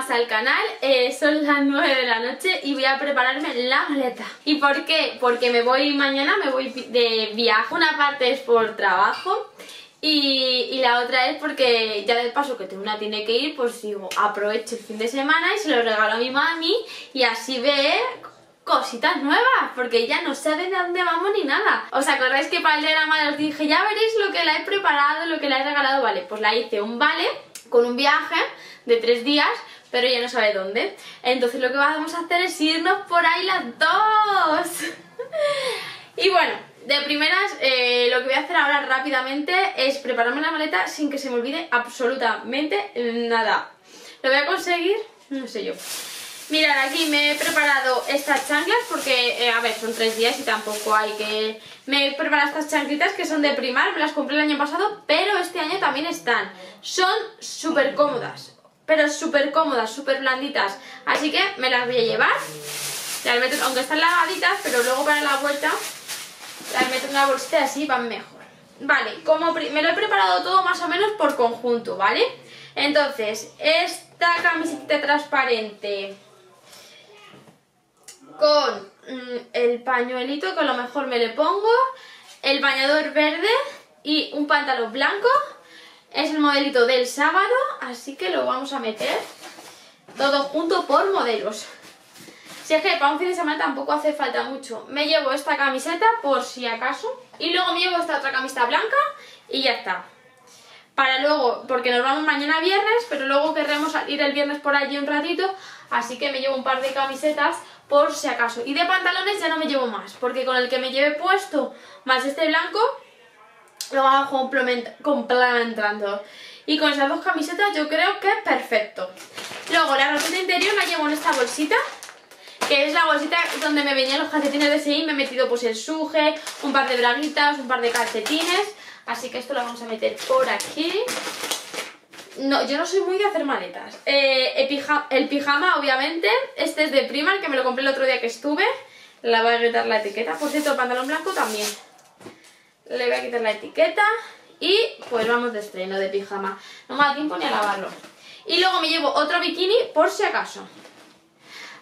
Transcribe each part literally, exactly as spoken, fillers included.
más al canal. eh, Son las nueve de la noche y voy a prepararme la maleta. ¿Y por qué? Porque me voy mañana, me voy de viaje. Una parte es por trabajo y, y la otra es porque ya del paso que una tiene que ir, pues digo, aprovecho el fin de semana y se lo regalo a mi mami y así ve cositas nuevas, porque ya no sabe de dónde vamos ni nada. ¿Os acordáis que para el día de la madre os dije, ya veréis lo que la he preparado, lo que la he regalado? Vale, pues la hice un vale con un viaje de tres días, pero ella no sabe dónde. Entonces lo que vamos a hacer es irnos por ahí las dos. Y bueno, de primeras, eh, lo que voy a hacer ahora rápidamente es prepararme la maleta sin que se me olvide absolutamente nada. ¿Lo voy a conseguir? No sé yo. Mirad, aquí me he preparado estas chanclas porque, eh, a ver, son tres días y tampoco hay que... Me he preparado estas chanclitas que son de Primark, me las compré el año pasado, pero este año también están. Son súper cómodas, pero súper cómodas, súper blanditas, así que me las voy a llevar. Las meto, aunque están lavaditas, pero luego para la vuelta las meto en una bolsita, así van mejor. Vale, como me lo he preparado todo más o menos por conjunto, ¿vale? Entonces, esta camiseta transparente... con el pañuelito, que a lo mejor me le pongo, el bañador verde y un pantalón blanco. Es el modelito del sábado, así que lo vamos a meter todo junto por modelos. Si es que para un fin de semana tampoco hace falta mucho. Me llevo esta camiseta por si acaso y luego me llevo esta otra camiseta blanca y ya está. Para luego, porque nos vamos mañana viernes, pero luego querremos ir el viernes por allí un ratito, así que me llevo un par de camisetas por si acaso. Y de pantalones ya no me llevo más, porque con el que me lleve puesto más este blanco lo hago complementando. Y con esas dos camisetas yo creo que es perfecto. Luego la ropita interior la llevo en esta bolsita, que es la bolsita donde me venían los calcetines de seguir. Me he metido pues el suje, un par de braguitas, un par de calcetines, así que esto lo vamos a meter por aquí. No, yo no soy muy de hacer maletas. eh, el, pijama, el pijama, obviamente. Este es de Primark, que me lo compré el otro día que estuve. Le voy a quitar la etiqueta. Por cierto, el pantalón blanco también le voy a quitar la etiqueta. Y pues vamos de estreno de pijama. No me da tiempo ni a lavarlo. Y luego me llevo otro bikini por si acaso.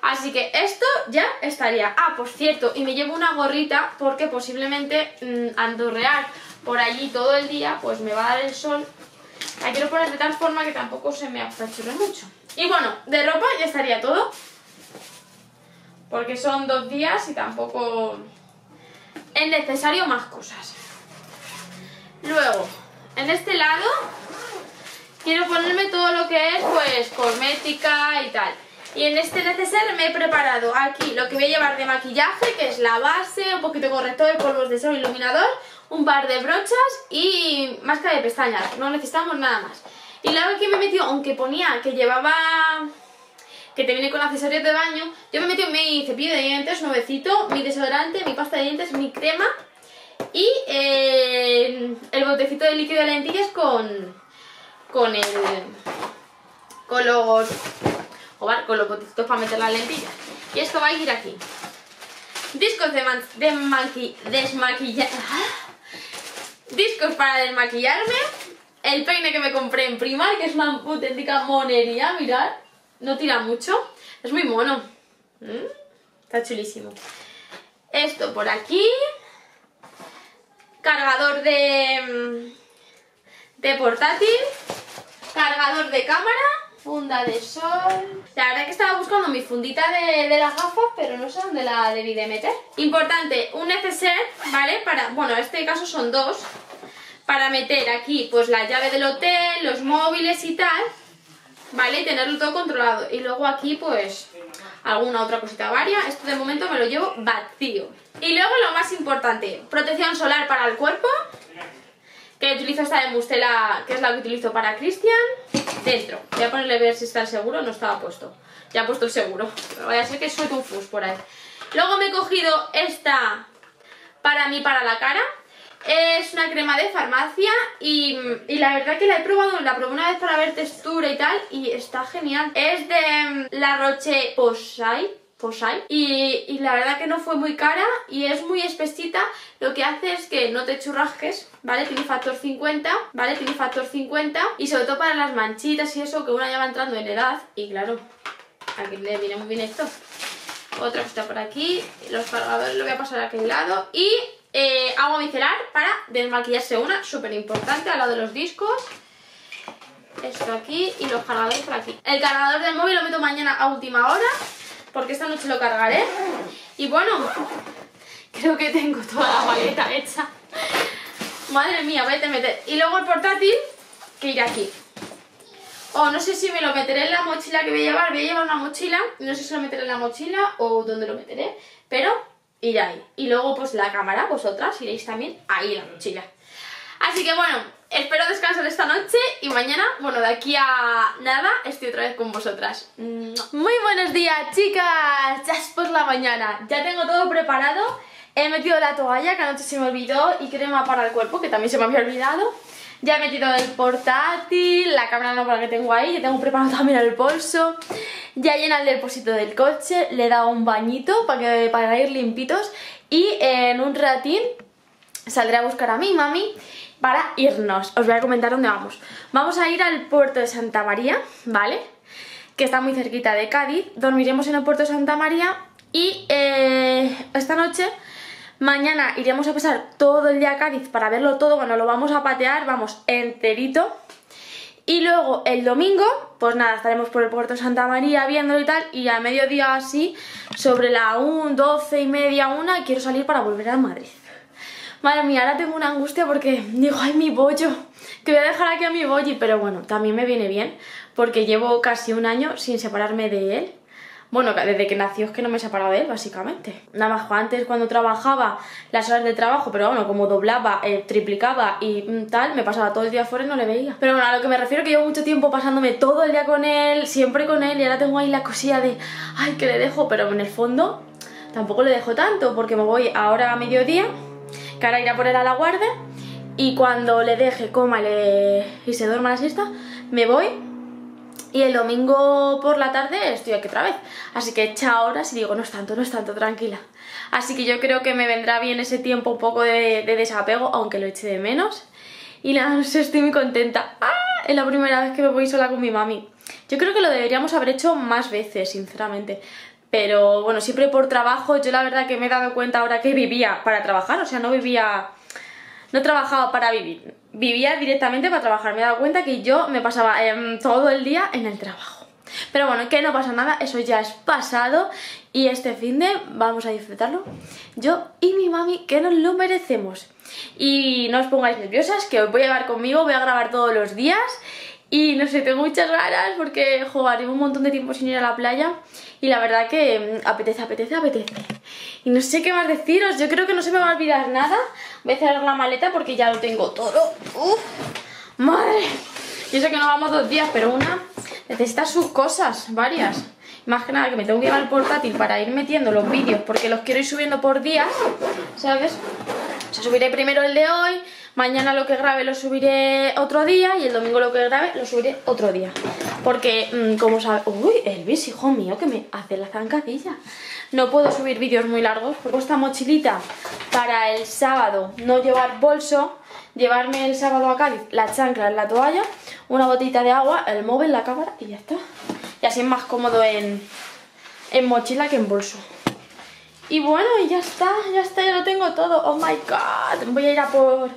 Así que esto ya estaría. Ah, por cierto, y me llevo una gorrita, porque posiblemente mmm, andorrear por allí todo el día pues me va a dar el sol. La quiero poner de tal forma que tampoco se me apachurre mucho. Y bueno, de ropa ya estaría todo, porque son dos días y tampoco es necesario más cosas. Luego, en este lado quiero ponerme todo lo que es pues cosmética y tal. Y en este neceser me he preparado aquí lo que voy a llevar de maquillaje, que es la base, un poquito de corrector, polvos de sol, iluminador, un par de brochas y máscara de pestañas. No necesitamos nada más. Y luego que me he metido, aunque ponía que llevaba, que te viene con accesorios de baño, yo me he metido mi cepillo de dientes nuevecito, mi desodorante, mi pasta de dientes, mi crema y eh, el botecito de líquido de lentillas con, con el... con los... Joder, con los botitos para meter las lentillas. Y esto va a ir aquí. Discos de, man, de maqui, desmaquillar. Discos para desmaquillarme. El peine que me compré en Primark, que es una auténtica monería, mirad. No tira mucho. Es muy mono. ¿Mm? Está chulísimo. Esto por aquí. Cargador de, de portátil. Cargador de cámara. Funda de sol. La verdad es que estaba buscando mi fundita de, de las gafas, pero no sé dónde la debí de meter. Importante, un neceser, ¿vale? Para, bueno, en este caso son dos, para meter aquí pues la llave del hotel, los móviles y tal, ¿vale? Y tenerlo todo controlado. Y luego aquí pues alguna otra cosita varia. Esto de momento me lo llevo vacío. Y luego lo más importante, protección solar para el cuerpo, que utilizo esta de Mustela, que es la que utilizo para Cristian. Dentro, voy a ponerle a ver si está el seguro. No estaba puesto, ya he puesto el seguro. Vaya a ser que suelte un fus por ahí. Luego me he cogido esta para mí, para la cara. Es una crema de farmacia y, y la verdad que la he probado. La probé una vez para ver textura y tal y está genial. Es de La Roche Posay, Posay, y, y la verdad que no fue muy cara y es muy espesita. Lo que hace es que no te churrasques, ¿vale? Tiene factor cincuenta, ¿vale? Tiene factor cincuenta y sobre todo para las manchitas y eso, que una ya va entrando en edad y claro, aquí le viene muy bien esto. Otra está por aquí, los cargadores lo voy a pasar a aquel lado y eh, agua micelar para desmaquillarse, una súper importante, al lado de los discos. Esto aquí y los cargadores por aquí. El cargador del móvil lo meto mañana a última hora, porque esta noche lo cargaré. Y bueno, creo que tengo toda la maleta hecha. Madre mía, voy a meter. Y luego el portátil, que irá aquí. O no sé si me lo meteré en la mochila que voy a llevar. Voy a llevar una mochila, no sé si lo meteré en la mochila o dónde lo meteré, pero irá ahí. Y luego pues la cámara, vosotras iréis también ahí en la mochila. Así que bueno, espero descansar esta noche y mañana, bueno, de aquí a nada, estoy otra vez con vosotras. Muy buenos días, chicas. Ya es por la mañana, ya tengo todo preparado. He metido la toalla, que anoche se me olvidó, y crema para el cuerpo, que también se me había olvidado. Ya he metido el portátil, la cámara no, para que tengo ahí. Ya tengo preparado también el bolso. Ya llena el depósito del coche. Le he dado un bañito para, que, para ir limpitos. Y en un ratín saldré a buscar a mi mami para irnos. Os voy a comentar dónde vamos. Vamos a ir al puerto de Santa María, ¿vale? Que está muy cerquita de Cádiz. Dormiremos en el puerto de Santa María y eh, esta noche, mañana iremos a pasar todo el día a Cádiz para verlo todo. Bueno, lo vamos a patear, vamos, enterito. Y luego el domingo, pues nada, estaremos por el puerto de Santa María viéndolo y tal. Y a mediodía así, sobre la una, doce y media, una, quiero salir para volver a Madrid. Madre mía, ahora tengo una angustia porque digo, ay, mi bollo, que voy a dejar aquí a mi bolli. Pero bueno, también me viene bien porque llevo casi un año sin separarme de él. Bueno, desde que nació es que no me he separado de él, básicamente. Nada más, antes cuando trabajaba, las horas de trabajo, pero bueno, como doblaba, eh, triplicaba y mmm, tal, me pasaba todo el día fuera y no le veía. Pero bueno, a lo que me refiero, que llevo mucho tiempo pasándome todo el día con él, siempre con él, y ahora tengo ahí la cosilla de, ay, que le dejo, pero en el fondo tampoco le dejo tanto, porque me voy ahora a mediodía, que ahora irá por él a la guardia, y cuando le deje, coma le... y se duerma la siesta, me voy. Y el domingo por la tarde estoy aquí otra vez. Así que echa horas y digo, no es tanto, no es tanto, tranquila. Así que yo creo que me vendrá bien ese tiempo un poco de, de desapego, aunque lo eche de menos. Y nada, no sé, estoy muy contenta. ¡Ah! Es la primera vez que me voy sola con mi mami. Yo creo que lo deberíamos haber hecho más veces, sinceramente. Pero bueno, siempre por trabajo. Yo la verdad que me he dado cuenta ahora que vivía para trabajar. O sea, no vivía... No trabajaba para vivir, vivía directamente para trabajar. Me he dado cuenta que yo me pasaba eh, todo el día en el trabajo. Pero bueno, que no pasa nada, eso ya es pasado. Y este finde vamos a disfrutarlo, yo y mi mami, que nos lo merecemos. Y no os pongáis nerviosas, que os voy a llevar conmigo, voy a grabar todos los días. Y no sé, tengo muchas ganas porque, joder, llevo un montón de tiempo sin ir a la playa. Y la verdad que apetece, apetece, apetece. Y no sé qué más deciros, yo creo que no se me va a olvidar nada. Voy a cerrar la maleta porque ya lo tengo todo. ¡Uf! ¡Madre! Yo sé que no vamos dos días, pero una necesita sus cosas, varias. Más que nada que me tengo que llevar el portátil para ir metiendo los vídeos, porque los quiero ir subiendo por días, ¿sabes? O sea, subiré primero el de hoy, mañana lo que grabe lo subiré otro día y el domingo lo que grabe lo subiré otro día. Porque, mmm, como sabéis... Uy, Elvis, hijo mío, que me hace la zancadilla. No puedo subir vídeos muy largos. Porque esta mochilita para el sábado, no llevar bolso, llevarme el sábado a Cádiz las chanclas, la toalla, una botita de agua, el móvil, la cámara y ya está. Y así es más cómodo en, en mochila que en bolso. Y bueno, ya está, ya está, ya lo tengo todo. Oh my god, voy a ir a por,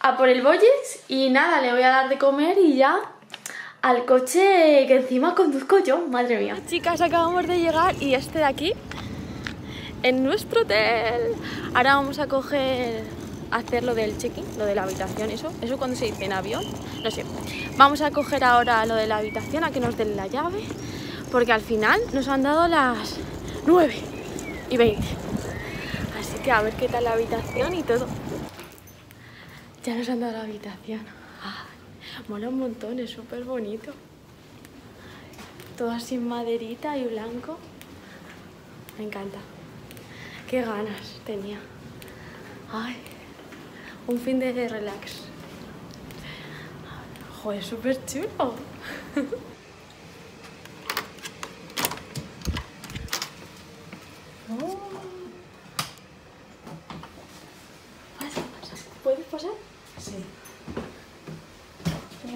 a por el bollis y nada, le voy a dar de comer y ya al coche, que encima conduzco yo, madre mía. Chicas, acabamos de llegar y este de aquí, en nuestro hotel. Ahora vamos a coger, a hacer lo del check-in, lo de la habitación, eso, eso cuando se dice en avión, no sé. Vamos a coger ahora lo de la habitación, a que nos den la llave, porque al final nos han dado las nueve y veinte. Así que a ver qué tal la habitación y todo. Ya nos han dado la habitación. Ay, mola un montón, es súper bonito. Todo así en maderita y blanco. Me encanta. Qué ganas tenía. Ay, un fin de relax. Joder, súper chulo.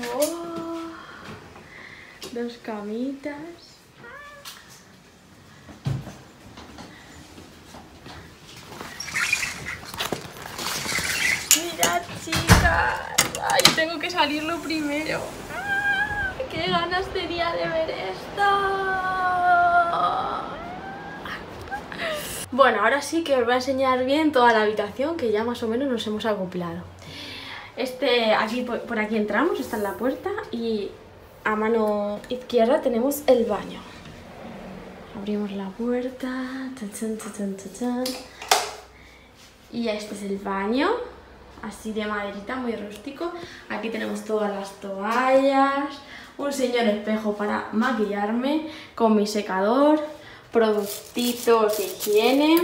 Oh, dos camitas. Mirad, chicas. Ay, tengo que salirlo primero. ¡Ah! ¡Qué ganas tenía de ver esto! Bueno, ahora sí que os voy a enseñar bien toda la habitación, que ya más o menos nos hemos acoplado. Este, aquí, por aquí entramos, está en la puerta, y a mano izquierda tenemos el baño. Abrimos la puerta, tan, tan, tan, tan, tan. Y este es el baño, así de maderita, muy rústico. Aquí tenemos todas las toallas, un señor espejo para maquillarme, con mi secador, productitos de higiene.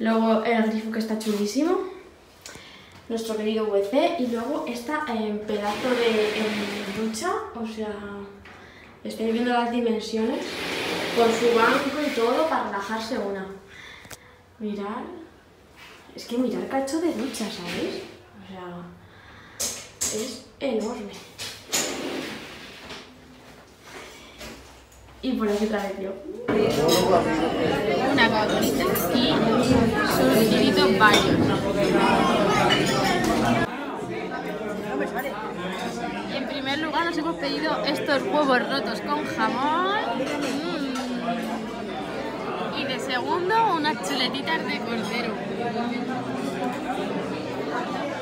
Luego el grifo, que está chulísimo, nuestro querido U V C, y luego esta eh, pedazo de ducha, o sea, estáis viendo las dimensiones, con su banco y todo para relajarse una. Mirad, es que mirad el cacho de ducha, ¿sabéis? O sea, es enorme. Y por aquí otra vez yo. Una cotonita y sus chiquitos baños. Y en primer lugar nos hemos pedido estos huevos rotos con jamón. Y de segundo unas chuletitas de cordero.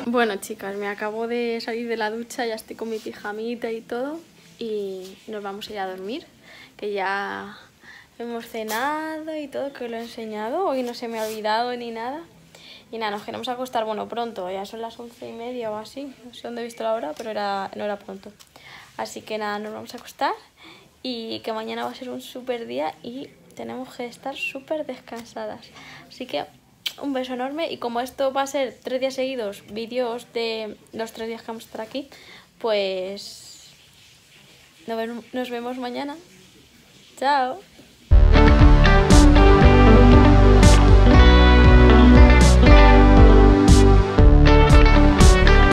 Bueno, chicas, me acabo de salir de la ducha, ya estoy con mi pijamita y todo. Y nos vamos a ir a dormir, que ya hemos cenado y todo, que os lo he enseñado, hoy no se me ha olvidado ni nada. Y nada, nos queremos acostar, bueno, pronto, ya son las once y media o así, no sé dónde he visto la hora, pero era, no era pronto. Así que nada, nos vamos a acostar y que mañana va a ser un súper día y tenemos que estar súper descansadas. Así que un beso enorme, y como esto va a ser tres días seguidos, vídeos de los tres días que vamos a estar aquí, pues nos vemos mañana. Chao.